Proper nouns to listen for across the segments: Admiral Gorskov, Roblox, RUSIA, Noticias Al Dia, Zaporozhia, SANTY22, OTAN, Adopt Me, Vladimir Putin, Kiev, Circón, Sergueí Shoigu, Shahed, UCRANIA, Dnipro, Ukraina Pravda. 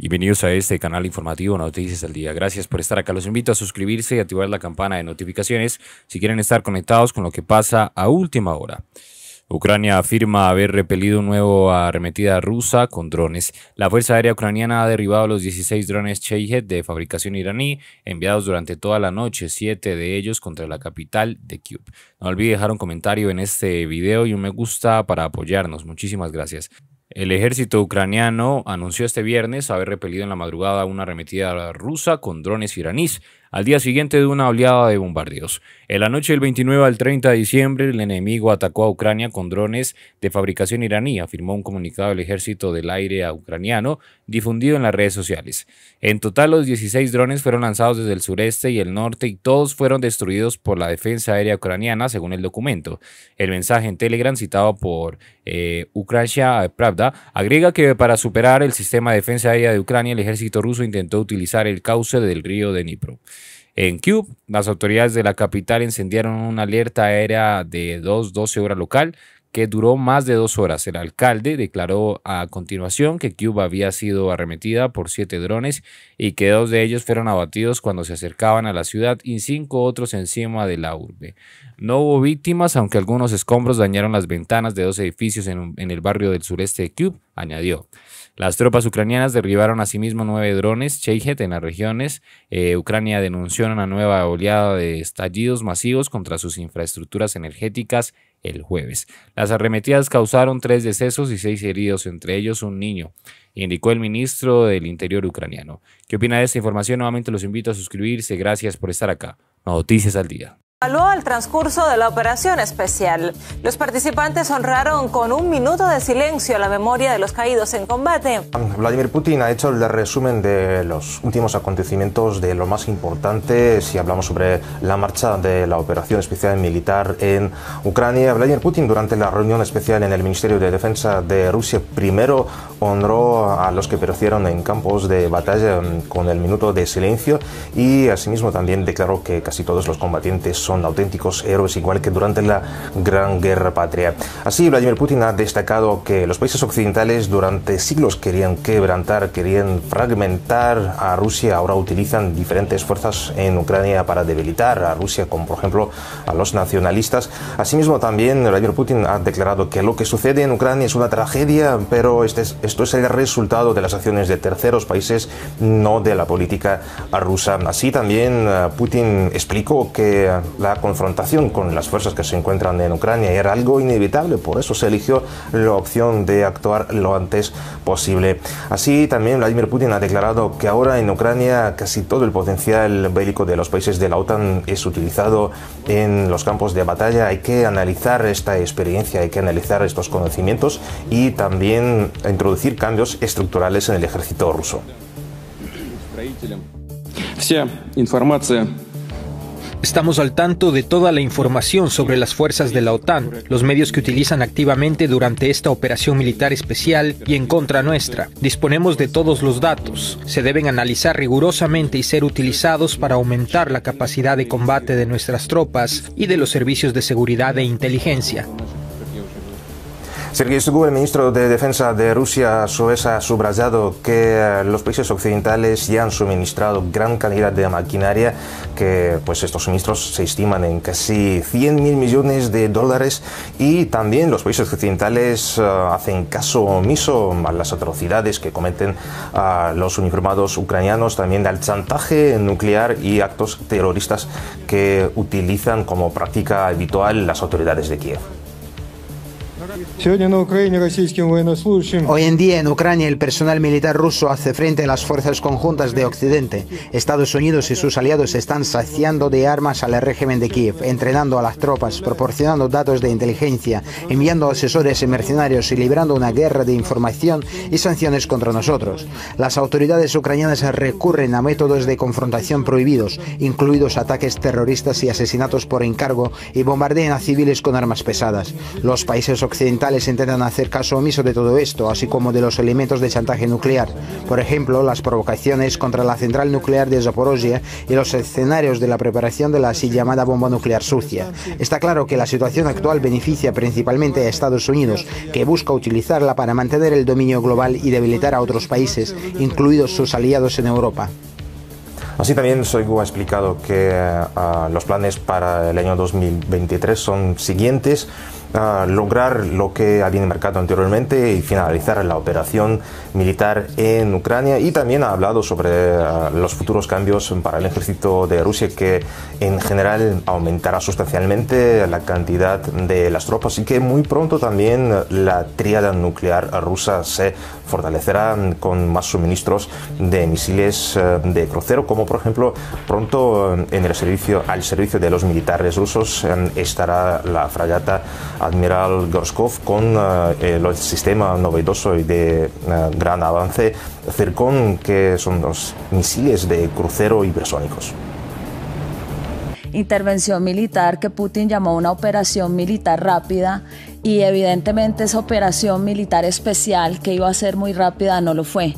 Bienvenidos a este canal informativo Noticias al Día. Gracias por estar acá. Los invito a suscribirse y activar la campana de notificaciones si quieren estar conectados con lo que pasa a última hora. Ucrania afirma haber repelido una nueva arremetida rusa con drones. La Fuerza Aérea Ucraniana ha derribado los 16 drones Shahed de fabricación iraní enviados durante toda la noche, 7 de ellos contra la capital de Kiev. No olvide dejar un comentario en este video y un me gusta para apoyarnos. Muchísimas gracias. El ejército ucraniano anunció este viernes haber repelido en la madrugada una arremetida rusa con drones iraníes, al día siguiente de una oleada de bombardeos. En la noche del 29 al 30 de diciembre, el enemigo atacó a Ucrania con drones de fabricación iraní, afirmó un comunicado del Ejército del Aire ucraniano difundido en las redes sociales. En total, los 16 drones fueron lanzados desde el sureste y el norte y todos fueron destruidos por la defensa aérea ucraniana, según el documento. El mensaje en Telegram citado por Ukraina Pravda agrega que para superar el sistema de defensa aérea de Ucrania, el ejército ruso intentó utilizar el cauce del río de Dnipro. En Kiev, las autoridades de la capital incendiaron una alerta aérea de 2:12 hora local que duró más de 2 horas. El alcalde declaró a continuación que Kiev había sido arremetida por 7 drones y que 2 de ellos fueron abatidos cuando se acercaban a la ciudad y 5 otros encima de la urbe. No hubo víctimas, aunque algunos escombros dañaron las ventanas de 2 edificios en el barrio del sureste de Kiev, añadió. Las tropas ucranianas derribaron asimismo 9 drones Shahed en las regiones. Ucrania denunció una nueva oleada de estallidos masivos contra sus infraestructuras energéticas el jueves. Las arremetidas causaron 3 decesos y 6 heridos, entre ellos un niño, indicó el ministro del Interior ucraniano. ¿Qué opina de esta información? Nuevamente los invito a suscribirse. Gracias por estar acá. Noticias al Día. Evaluó el transcurso de la operación especial. Los participantes honraron con un minuto de silencio la memoria de los caídos en combate. Vladimir Putin ha hecho el resumen de los últimos acontecimientos, de lo más importante si hablamos sobre la marcha de la operación especial militar en Ucrania. Vladimir Putin, durante la reunión especial en el Ministerio de Defensa de Rusia, primero honró a los que perecieron en campos de batalla con el minuto de silencio y asimismo también declaró que casi todos los combatientes son auténticos héroes, igual que durante la Gran Guerra Patria. Así, Vladimir Putin ha destacado que los países occidentales durante siglos querían quebrantar, querían fragmentar a Rusia. Ahora utilizan diferentes fuerzas en Ucrania para debilitar a Rusia, como por ejemplo a los nacionalistas. Asimismo, también Vladimir Putin ha declarado que lo que sucede en Ucrania es una tragedia, pero esto es el resultado de las acciones de terceros países, no de la política rusa. Así también Putin explicó que la confrontación con las fuerzas que se encuentran en Ucrania era algo inevitable, por eso se eligió la opción de actuar lo antes posible. Así también Vladimir Putin ha declarado que ahora en Ucrania casi todo el potencial bélico de los países de la OTAN es utilizado en los campos de batalla. Hay que analizar esta experiencia, hay que analizar estos conocimientos y también introducir cambios estructurales en el ejército ruso. Estamos al tanto de toda la información sobre las fuerzas de la OTAN, los medios que utilizan activamente durante esta operación militar especial y en contra nuestra. Disponemos de todos los datos. Se deben analizar rigurosamente y ser utilizados para aumentar la capacidad de combate de nuestras tropas y de los servicios de seguridad e inteligencia. Sergueí Shoigu, el ministro de Defensa de Rusia, ha subrayado que los países occidentales ya han suministrado gran cantidad de maquinaria, que pues estos suministros se estiman en casi 100.000 millones de dólares, y también los países occidentales hacen caso omiso a las atrocidades que cometen los uniformados ucranianos, también al chantaje nuclear y actos terroristas que utilizan como práctica habitual las autoridades de Kiev. Hoy en día en Ucrania el personal militar ruso hace frente a las fuerzas conjuntas de Occidente. Estados Unidos y sus aliados están saciando de armas al régimen de Kiev, entrenando a las tropas, proporcionando datos de inteligencia, enviando asesores y mercenarios y librando una guerra de información y sanciones contra nosotros. Las autoridades ucranianas recurren a métodos de confrontación prohibidos, incluidos ataques terroristas y asesinatos por encargo, y bombardean a civiles con armas pesadas. Los países occidentales occidentales intentan hacer caso omiso de todo esto, así como de los elementos de chantaje nuclear, por ejemplo, las provocaciones contra la central nuclear de Zaporozhia y los escenarios de la preparación de la así llamada bomba nuclear sucia. Está claro que la situación actual beneficia principalmente a Estados Unidos, que busca utilizarla para mantener el dominio global y debilitar a otros países, incluidos sus aliados en Europa. Así también Shoigu ha explicado que los planes para el año 2023 son siguientes: lograr lo que había marcado anteriormente y finalizar la operación militar en Ucrania, y también ha hablado sobre los futuros cambios para el ejército de Rusia, que en general aumentará sustancialmente la cantidad de las tropas y que muy pronto también la tríada nuclear rusa se fortalecerá con más suministros de misiles de crucero, como por ejemplo pronto al servicio de los militares rusos estará la fragata Admiral Gorskov con el sistema novedoso y de gran avance Circón, que son los misiles de crucero hipersónicos. Intervención militar que Putin llamó una operación militar rápida, y evidentemente esa operación militar especial que iba a ser muy rápida no lo fue.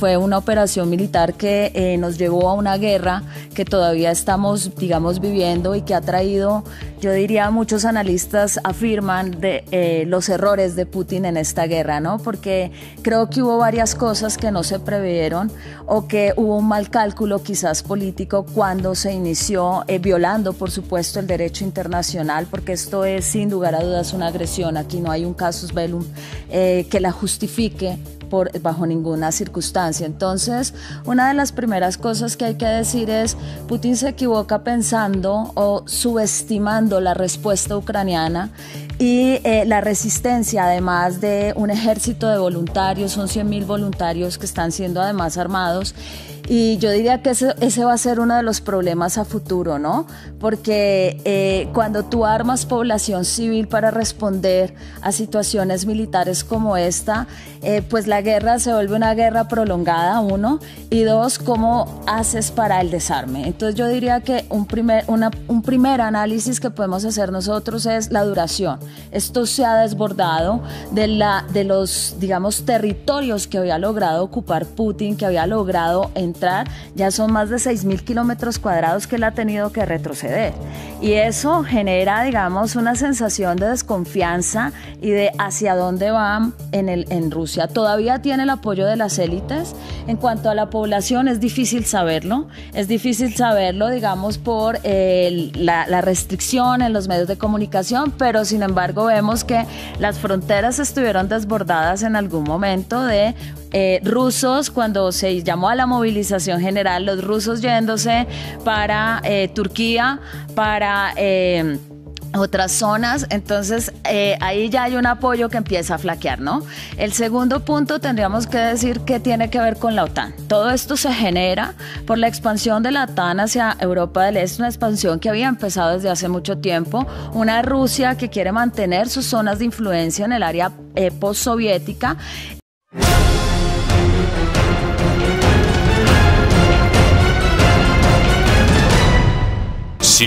Fue una operación militar que nos llevó a una guerra que todavía estamos, digamos, viviendo, y que ha traído, yo diría, muchos analistas afirman de los errores de Putin en esta guerra, ¿no? Porque creo que hubo varias cosas que no se previeron o que hubo un mal cálculo quizás político cuando se inició, violando por supuesto el derecho internacional, porque esto es sin lugar a dudas una agresión. Aquí no hay un casus bellum que la justifique bajo ninguna circunstancia. Entonces, una de las primeras cosas que hay que decir es: Putin se equivoca pensando o subestimando la respuesta ucraniana y la resistencia, además de un ejército de voluntarios. Son 100.000 voluntarios que están siendo además armados, y yo diría que ese va a ser uno de los problemas a futuro, ¿no? Porque cuando tú armas población civil para responder a situaciones militares como esta, pues la guerra se vuelve una guerra prolongada, uno, y dos, ¿cómo haces para el desarme? Entonces yo diría que un primer análisis que podemos hacer nosotros es la duración. Esto se ha desbordado de los, digamos, territorios que había logrado ocupar Putin, que había logrado entrar. Ya son más de 6.000 kilómetros cuadrados que él ha tenido que retroceder, y eso genera, digamos, una sensación de desconfianza y de hacia dónde van en Rusia. Todavía tiene el apoyo de las élites. En cuanto a la población, es difícil saberlo, digamos, por la restricción en los medios de comunicación, pero sin embargo vemos que las fronteras estuvieron desbordadas en algún momento de rusos, cuando se llamó a la movilización general, los rusos yéndose para Turquía, para otras zonas. Entonces ahí ya hay un apoyo que empieza a flaquear, ¿no? El segundo punto tendríamos que decir que tiene que ver con la OTAN. Todo esto se genera por la expansión de la OTAN hacia Europa del Este, una expansión que había empezado desde hace mucho tiempo, una Rusia que quiere mantener sus zonas de influencia en el área postsoviética. Si